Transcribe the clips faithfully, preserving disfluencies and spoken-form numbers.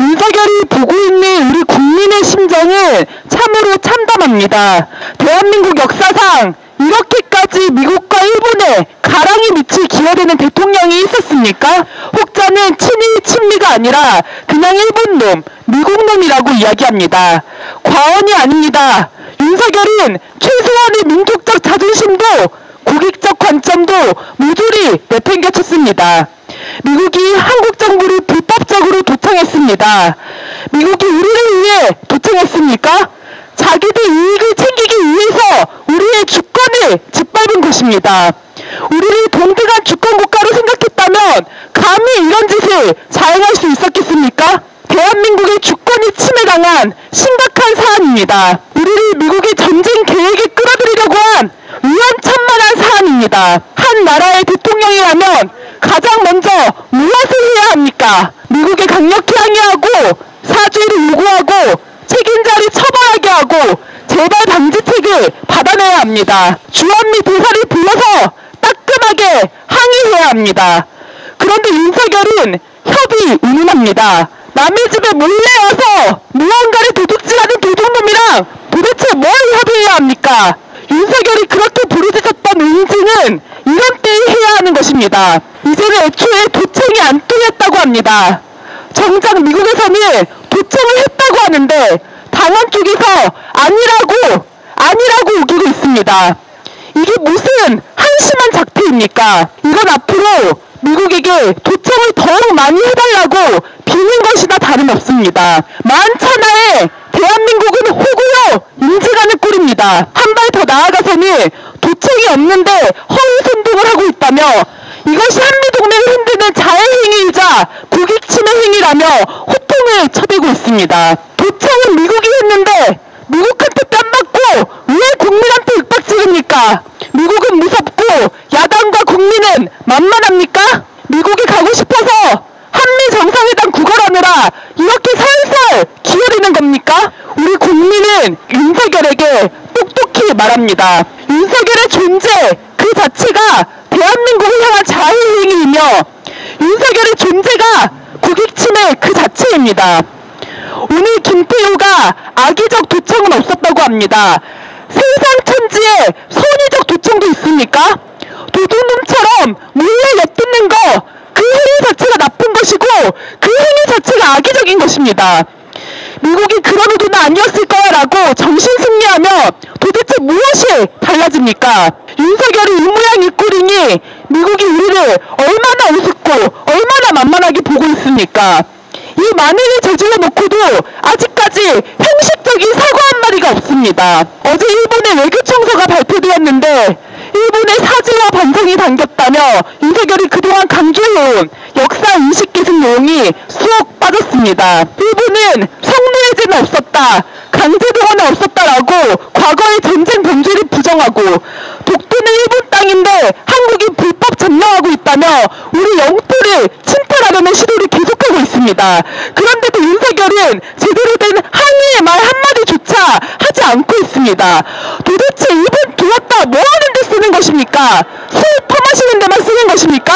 윤석열이 보고 있는 우리 국민의 심정을 참으로 참담합니다. 대한민국 역사상 이렇게까지 미국과 일본에 가랑이 밑을 기어대는 대통령이 있었습니까? 혹자는 친일 친미가 아니라 그냥 일본놈, 미국놈이라고 이야기합니다. 과언이 아닙니다. 윤석열은 최소한의 민족적 자존심도 국익적 관점도 모조리 내팽개쳤습니다. 미국이 한국 정부를 불법적으로 도청했습니다. 미국이 우리를 위해 도청했습니까? 자기들 이익을 챙기기 위해서 우리의 주권을 짓밟은 것입니다. 우리를 동등한 주권국가로 생각했다면 감히 이런 짓을 자행할 수 있었겠습니까? 대한민국의 주권이 침해당한 심각한 사안입니다. 우리를 미국의 전쟁 계획에 끌어들이려고 한 위헌천만한 사안입니다. 한 나라의 대통령이라면 가장 먼저 무엇을 해야 합니까? 미국에 강력히 항의하고 사죄를 요구하고 책임자를 처벌하게 하고 재발 방지책을 받아내야 합니다. 주한미 대사를 불러서 따끔하게 항의해야 합니다. 그런데 윤석열은 협의 운운합니다. 남의 집에 몰래 와서 무언가를 도둑질하는 도둑놈이랑 도대체 뭘 협의해야 합니까? 윤석열이 그렇게 부르짖었던 응징은 이런 때에 해야 하는 것입니다. 이제는 애초에 도청이 안 통했다고 합니다. 정작 미국에서는 도청을 했다고 하는데 당한 쪽에서 아니라고 아니라고 우기고 있습니다. 이게 무슨 한심한 작태입니까? 이건 앞으로 미국에게 도청을 더욱 많이 해달라고 비는 것이나 다름없습니다. 만찬하에 대한민국은 호구요 인증하는 꼴입니다. 한 발 더 나아가서는 도청이 없는데 허위선동을 하고 있다며 이것이 한미동맹을 흔드는 자해행위이자 국익침해 행위라며 호통을 쳐대고 있습니다. 도청은 미국이 했는데 미국한테 뺨맞고 왜 국민한테 윽박지릅니까? 미국은 무섭고 야당과 국민은 만만합니까? 미국이 가고 싶어서 한미정상회담 구걸하느라 이렇게 살살 기어리는 겁니까? 우리 국민은 윤석열에게 똑똑히 말합니다. 윤석열의 존재 그 자체가 대한민국을 향한 자해행위이며 윤석열의 존재가 국익침해 그 자체입니다. 오늘 김태우가 악의적 도청은 없었다고 합니다. 세상 천지에 선의적 도청도 있습니까? 도둑놈처럼 몰래 엿듣는 거 그 행위 자체가 나쁜 것이고 그 행위 자체가 악의적인 것입니다. 미국이 그런 의도는 아니었을 거야라고 정신승리하며 도대체 무엇이 달라집니까? 윤석열이 이 모양 이 꼴이니 미국이 우리를 얼마나 우습고 얼마나 만만하게 보고 있습니까? 이 만행을 저질러 놓고도 아직까지 형식적인 사과 한 마리가 없습니다. 어제 일본의 외교청서가 발표되었는데 일본의 사죄와 반성이 담겼다며 윤석열이 그동안 강조해온 역사인식 계승 내용이 쑥 빠졌습니다. 일본은 성노예제는 없었다, 강제동원은 없었다라고 과거의 전쟁 범죄를 부정하고 독도는 일본 땅인데 한국이 불법 점령하고 있다며 우리 영토를 침탈하려는 시도를 계속하고 있습니다. 그런데도 윤석열은 제대로 된 항의의 말 한마디조차 하지 않고 있습니다. 도대체 일본 들었다 뭐하는 데 쓰는 것입니까? 술 퍼마시는 데만 쓰는 것입니까?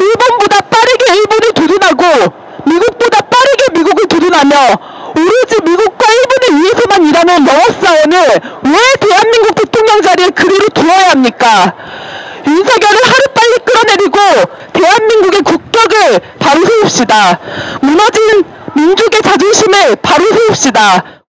일본보다 빠르게 일본을 도둔하고 미국보다 빠르게 미국을 도둔하며 오로지 미국과 일본을 위해서만 일하는 영업사원을 왜 대한민국 대통령 자리에 그대로 두어야 합니까? 윤석열을 하루빨리 끌어내리고 대한민국의 국격을 바로 세웁시다. 무너진 민족의 자존심을 바로 세웁시다.